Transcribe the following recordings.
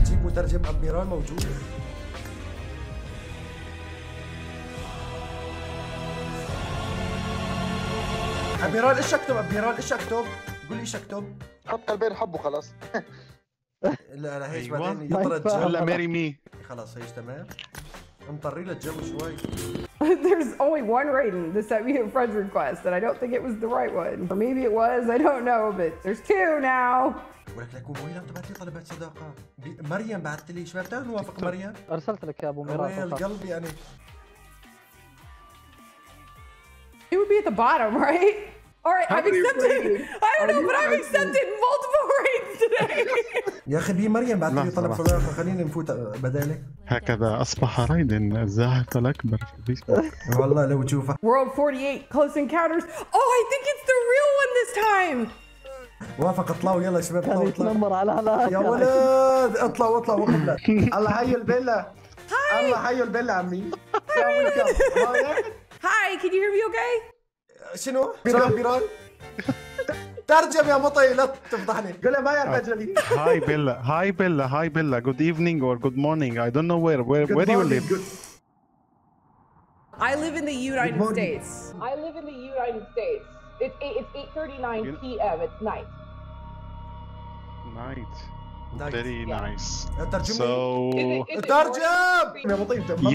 هتجيب مترجم أدميرال موجود. أدميرال إيش أكتب؟ أدميرال إيش أكتب؟ قول لي إيش أكتب؟ حط قلبين حبه خلاص. لا أنا هيش بعدين يطرد جو. هلا ماري مي. خلاص هيش تمام. انطري له الجو شوي. There's only one Raydin that sent me a friend request, and I don't think it was the right one. Or maybe it was, I don't know, but there's two now. ولك لك وين عم تبعت لي طلبات صداقة؟ مريم بعثت لي، شباب تعالوا نوافق مريم. أرسلت لك يا أبو ميراث. ويل قلبي أنا. It would be at the bottom, right? All right, I'm accepted. I don't know, but I'm accepted multiple Raydins today. يا أخي مريم بعثت لي طلب صداقة، خليني نفوت بدالك. هكذا أصبح رايدن الزاهق الأكبر في البيت. والله لو تشوفه. World 48 Close Encounters. Oh, I think it's the real one this time. وافق اطلعوا يلا يا شباب اطلعوا يتنمر على هلا يا ولد اطلعوا اطلعوا وقبلة الله حي البيلا الله حي البيلا عمي هاي can you hear me okay شنو بيرال بيرال ترجم يا مطي لا تفضحني قول له ما يعرف اجنبي هاي بيلا هاي بيلا هاي بيلا good evening or good morning I don't know where do you live I live in the United States I live in the United States It's 8:39 p.m. It's night. Night. Very nice. So.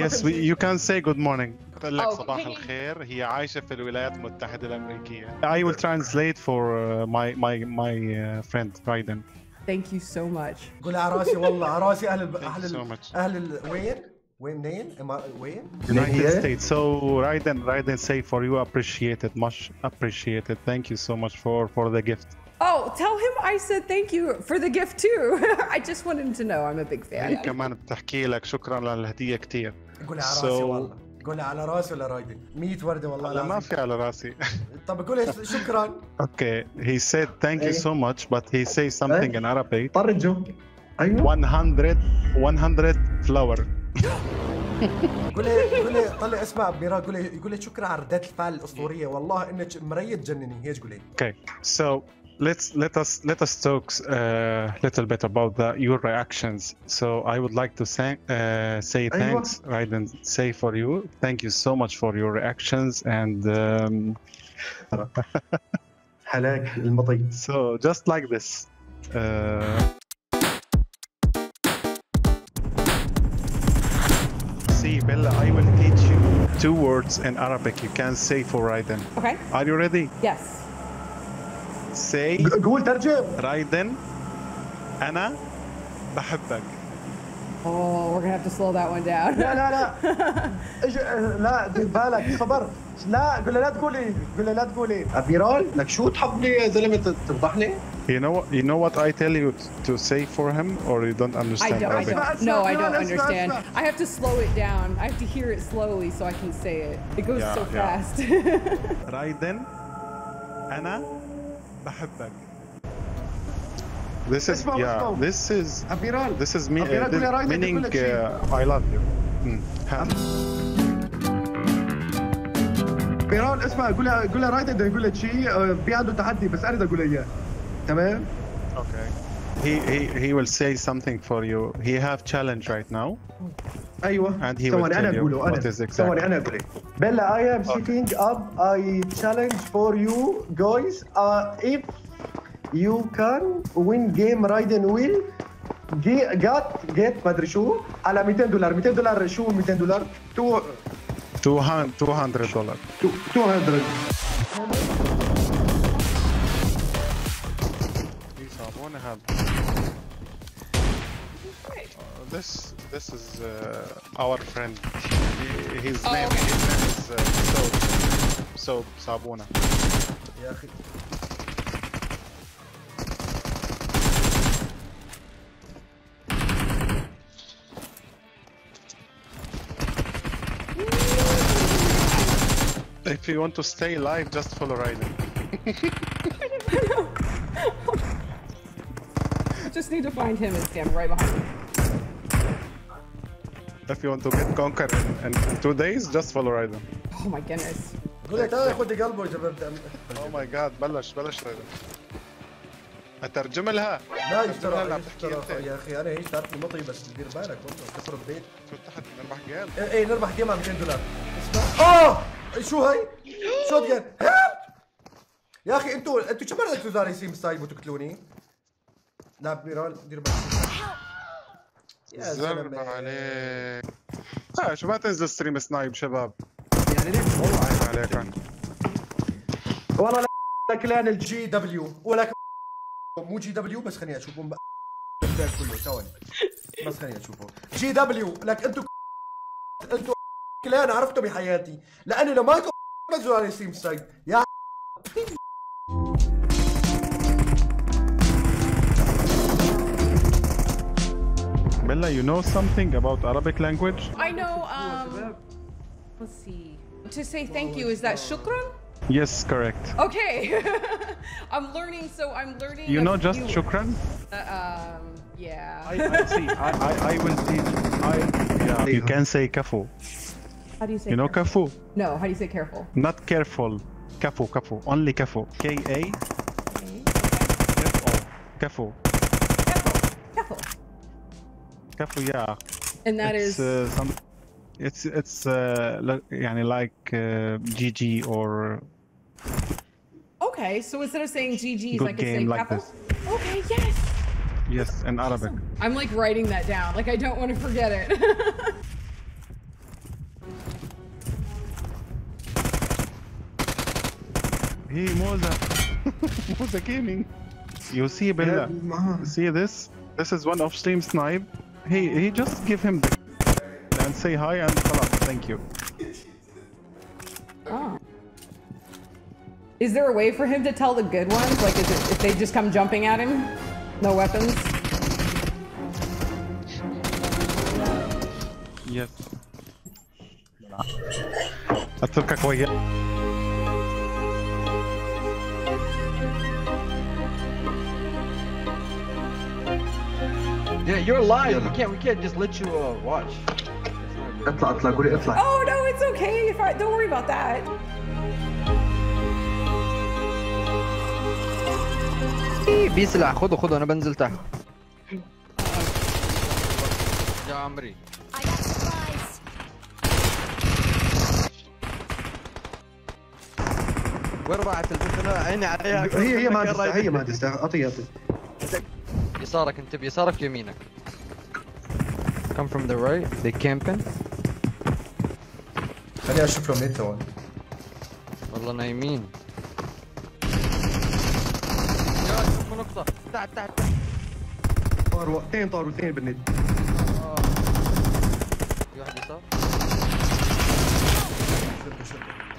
Yes, you can say good morning. قال لك صباح الخير هي عايشة في الولايات المتحدة الأمريكية. I will translate for my friend Raydin. Thank you so much. قول عراسي والله عراسي أهل وين؟ Wait, wait. United States. So Raydin say for you appreciated, much appreciated. Thank you so much for the gift. Oh, tell him I said thank you for the gift too. I just wanted him to know I'm a big fan. كمان بتحكي لك شكرا للهدية كتير. قول على راسي والله. قول على راسي ولا رايدن. 100 وردة والله. لا ما في على راسي. طب قول شكرا. Okay, he said thank you so much, but he say something in Arabic. ترجم. 100 flower. قولي طلع اسمع بيرا قولي شكرا على ردات الفعل الاسطوريه والله انك مريت جنني هيك قولي Okay so let us talk a little bit about your reactions so I would like to say thanks Raydin say for you thank you so much for your reactions and حلاك المطي so just like this Bella, I will teach you two words in Arabic you can say for Raydin. Okay. Are you ready? Yes. Say Raydin, أنا بحبك. Oh, we're gonna have to slow that one down. لا لا لا لا دير بالك صبر لا قول لا تقولي قول لا تقولي أبيرال لك شو تحبني يا زلمة تفضحني؟ You know what I tell you to say for him or you don't understand Arabic? No, I don't understand. I have to slow it down. I have to hear it slowly so I can say it. It goes so fast. Raydin, أنا بحبك. This is Abiral. This is meaning I love you. Abiral, اسمع قولها رايدن بدي اقول لك شيء في عنده تحدي بس اريد اقول اياه. تمام؟ Okay. He will say something for you. He have challenge right now. ايوه. And he will tell you what is exactly. ثواني انا اقول لك. Bella, I am sitting up. I challenge for you guys. If You can win game Raydin will get ما أدري شو على $200 $200 شو $200 $200 $200 Please I want to have this is our friend his name is Soap Sabuna يا أخي If you want to stay alive, just follow Raydin. Just need to find him and stand right behind him. If you want to get conquered in 2 days, just follow Raydin. Oh my goodness. Oh my god, بلش Raydin. اترجم لها. لا يفترض يا اخي انا هيش تعرفني مطي، بس دير بالك والله كسر البيت. فتحت نربح جيم. ايه نربح جيم على $200. اسمع اه شو هي؟ شوت جن. يا اخي انتوا شو مالك تدارسين بالسايب وتقتلوني؟ لاعب بيرول دير بالك. يا زلمه عليك. شو ما تنزل ستريم سنايب شباب. يعني ليش والله عيب عليك انت. والله لك لان الجي دبليو ولك مو جي دبليو، بس خليني اشوفه كله ثواني، بس خليني اشوفه جي دبليو. لك انتو كلان عرفته بحياتي، لانه لو ما نزلوا على ستيم سايد يا Bella, you know something about Arabic language? I know, let's see. To say thank you, is that shukran? Yes, correct. Okay. I'm learning, so I'm learning. You know just shukran? Yeah. I see. I will teach. Yeah. You can say kafu. How do you say You know kafu? No, how do you say careful? Not careful. Kafu, kafu. Only kafu. K-A. Kafu. Kafu. Kafu, yeah. And that is... It's like GG or... Okay, so instead of saying GG's, I can say like this. Okay, yes! Yes, in Arabic. Awesome. I'm like writing that down, like I don't want to forget it. Hey, Moza. Moza Gaming. You see, Bella, see this? This is one off-stream snipe. Hey, he just give him the... and say hi and salam. Thank you. Oh. Is there a way for him to tell the good ones? Like, is it, if they just come jumping at him? No weapons? Yes. I took a quick. Yeah, you're live. We can't just let you watch. اطلع قولي اطلع. Oh no, it's okay. Don't worry about that. بيسلع خده انا بنزل تحت. يا عمري. وربعت البنت عيني عليها. هي ما تستاهل اعطيها. يسارك انت بيسارك يمينك. Come from the right. They camping. خليني اشوف لهم انت هون. والله نايمين. يا شوفوا نقطة تحت تحت تحت. طار وقتين بالنت. في واحد يسار.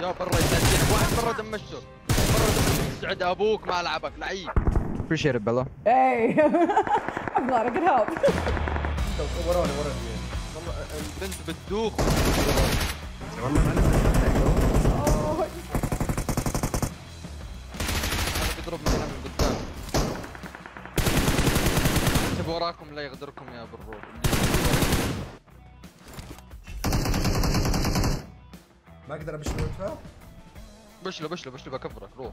يا برا يسجل واحد برا دمشته. برا دمشته سعد ابوك ما العبك لعيب. Appreciate it Bella. Hey. I'm glad I could help. وراني والله البنت بتدوخ. والله انا بيضربني انا من قدام. اكتب وراكم لا يغدركم يا برو. ما اقدر ابشلها. بشله بكفرك روح.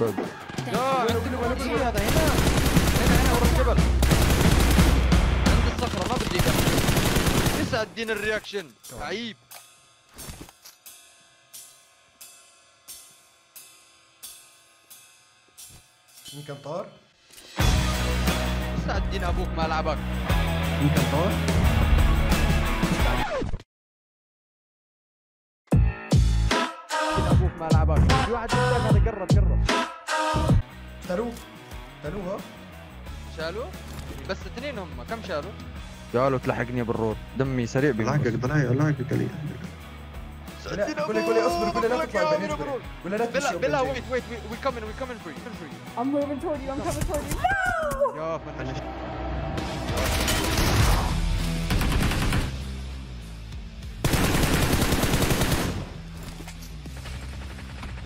جود. يا هذا هنا ورا الجبل صخرة ما بدي لسه اديني الرياكشن عيب. يمكن طار لسه اديني ابوك ما العبك. يمكن طار ابوك ما العبك. في واحد قدام هذا قرب شالوه ها شالوه بس اثنين هم. كم شالوا؟ قالوا تلحقني بالروت دمي سريع بيموت. لحقك ضناي لحقك علي كلنا اصبر كلنا نطلع بنطلع كلنا نطلع بلا ويت ويت وي كامين وي كامين فري فري I'm moving toward you I'm coming toward you No يا فنان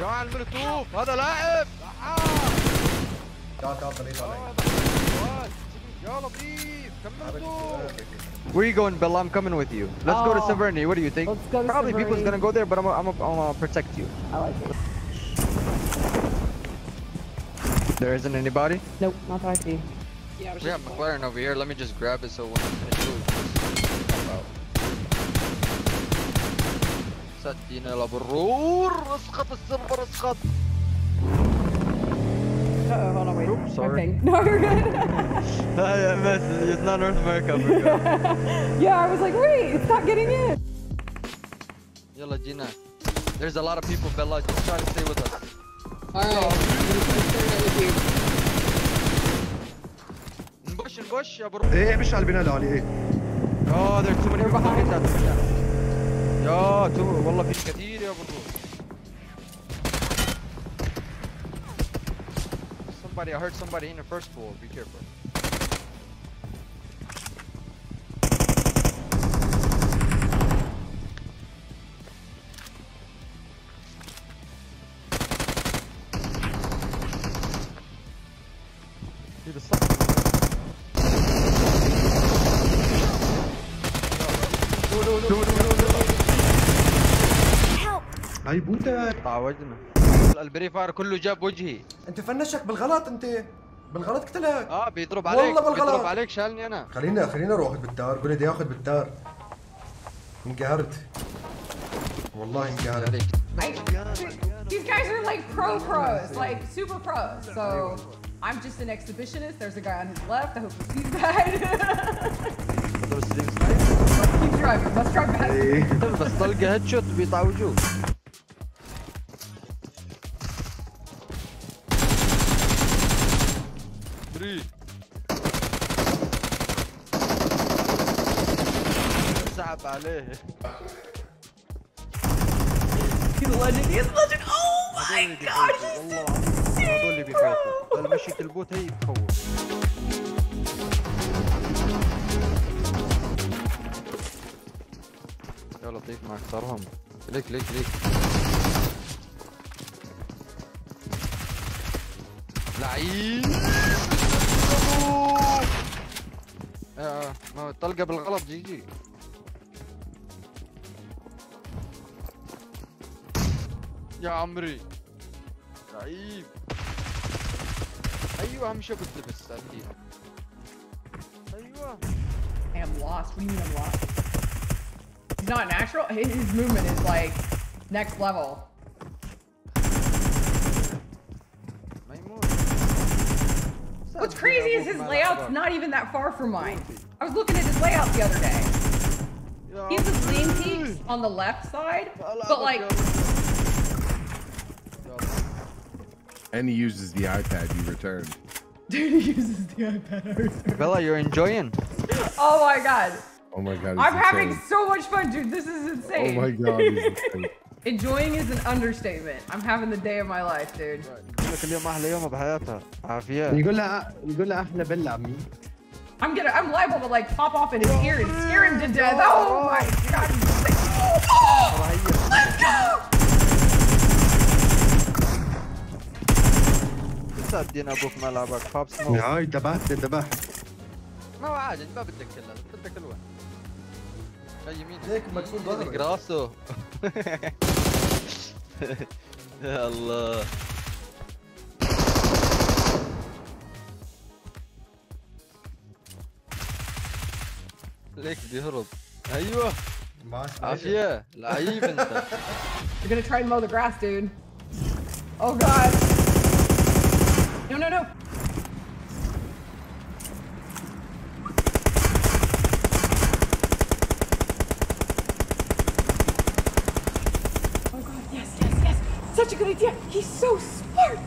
يا على الملتوف هذا لاعب تعال تعال طلع علي يا لطيف كملتوف We're going, Bella. I'm coming with you. Let's go to Severny. What do you think? Probably Severny. People's gonna go there, but I'm gonna protect you. I like it. There isn't anybody? Nope, not that I see. Yeah, we have McLaren over here. Let me just grab it so when I finish hold on, wait. Oops, sorry. Okay. No, you're good. It's not North America. Yeah, I was like, wait, it's not getting in. Yalla, Gina. There's a lot of people, Bella. Just try to stay with us. Alright. Bush and bush. Oh, there's too many people behind us. Yeah, too. Wallah, there's a lot of people. I heard somebody in the first pool. Be careful. Dude, it's help! I booted. البري فاير كله جاب وجهي انت فنشك بالغلط انت بالغلط قتلك بيضرب عليك والله بالغلط بيضرب عليك شالني انا خلينا اروح بالدار قول لي بدي اخذ بالدار انقهرت والله انقهرت These guys are like pros like super pros so I'm just an exhibitionist there's a guy on his left I hope you see that Keep driving let's drive back بس تلقى هيد شوت بيطاوجوك سحب عليه. He's a legend. He's a legend. Oh my God! He's insane, bro. المشي البوت هي تخوف. يا لطيف مع اكثرهم. ليك ليك ليك. لعيب. ما طلقه بالغلط جي جي يا عمري لعيب ايوه اهم شيء بالدبس اكيد ايوه I'm lost we need I'm lost he's not natural his movement is like next level What's crazy is his layout's not even that far from mine. I was looking at his layout the other day. He has his lean peaks on the left side, but like... And he uses the iPad you returned. Dude, he uses the iPad. Bella, you're enjoying. Oh my God. Oh my God. I'm having so much fun, dude. This is insane. Oh my God. Enjoying is an understatement. I'm having the day of my life, dude. I'm liable to like pop off in his ear and scare him to death. Oh my God. Oh, let's go! ليك مكسور ضهرك راسه يا الله ليك بيهرب ايوه عافيه لعيب انت You're gonna try and mow the grass dude Oh god No no no Such a good idea. He's so smart.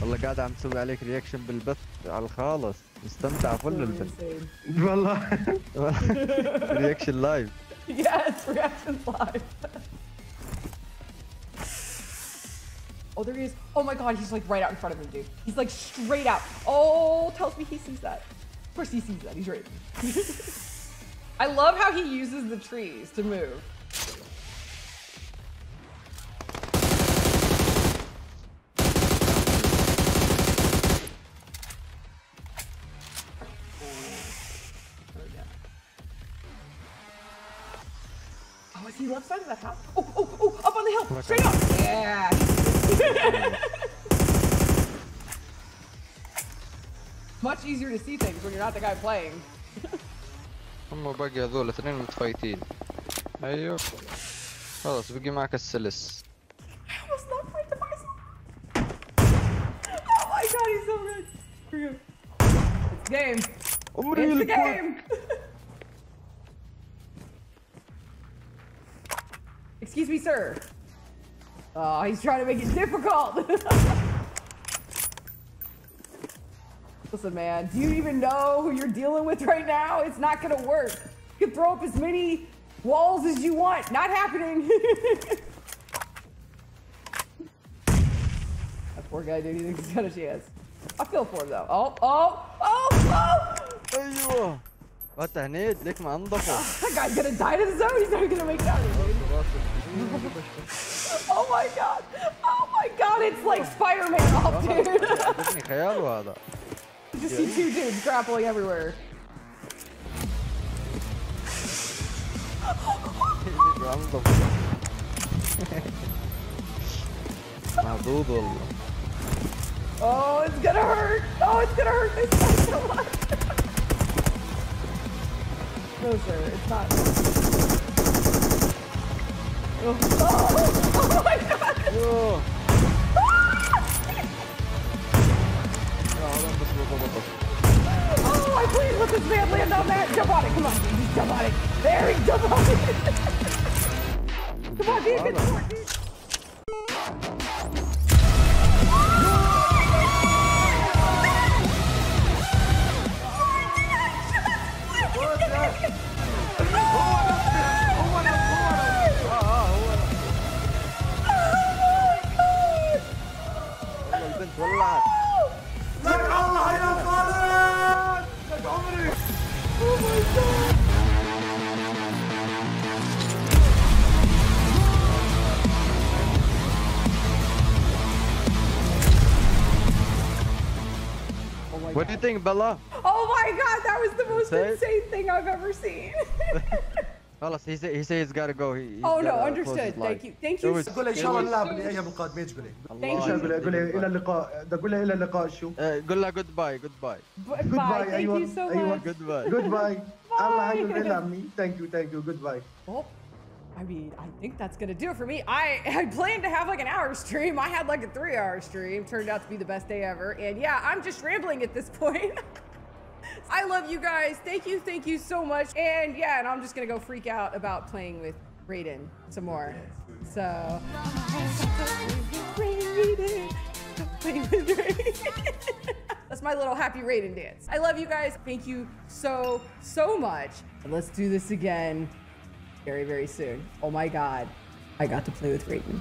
والله قاعد عم تسوي عليك رياكشن بالبث على الخالص استمتع فل البث والله رياكشن لايف Yes, reactions live. Oh, there he is. Oh my God, he's like right out in front of him, dude. He's like straight out. Oh, tells me he sees that. Of course he sees that, he's right. I love how he uses the trees to move. Oh, is he left side of that house? Oh, oh, oh, up on the hill, oh straight God. Up. Yeah. Much easier to see things when you're not the guy playing. هم باقي هذول اثنين متفايتين. ايوه. خلاص بقي معك السلس. I was not afraid to buy some. Oh my God, he's so good. Here we go. It's game. It's the game. Excuse me, sir. Oh, he's trying to make it difficult. Listen, man, do you even know who you're dealing with right now? It's not gonna work. You can throw up as many walls as you want. Not happening. That poor guy, dude, he thinks he's got a chance. I feel for him, though. Oh, oh, oh, oh! Ew. What the heck? Look, man, that guy's gonna die to the zone. He's not gonna make that. Oh my God. Oh my God, it's like Spider-Man off, dude. You just see two dudes grappling everywhere. Oh, it's gonna hurt. Oh, it's gonna hurt this guy so much. No, sir, it's not. Oh, oh my God. Whoa. Oh, I please let this man land on that. Jump on it. Come on, dude. Jump on it. There he jump on it. Come on, dude. Good sport, dude. What do you think, Bella? Oh my God, that was the most insane thing I've ever seen. Bella, he said he's gotta go. Oh no, understood. Thank you. Thank you. قل له إن شاء الله نلعب الأيام القادمة. إيش قل له؟ قل له إلى اللقاء. ده قل له إلى اللقاء شو؟ قل له goodbye, goodbye. Goodbye. Thank you so much. Goodbye. Goodbye. الله يعينك إلهمني. Thank you, thank you. Goodbye. I mean, I think that's gonna do it for me. I planned to have like an hour stream. I had like a 3-hour stream. Turned out to be the best day ever. And yeah, I'm just rambling at this point. I love you guys. Thank you so much. And yeah, and I'm just gonna go freak out about playing with Raydin some more. So. Raydin. Playing with Raydin. That's my little happy Raydin dance. I love you guys. Thank you so, so much. And let's do this again. Very, very soon. Oh my God. I got to play with Raydin.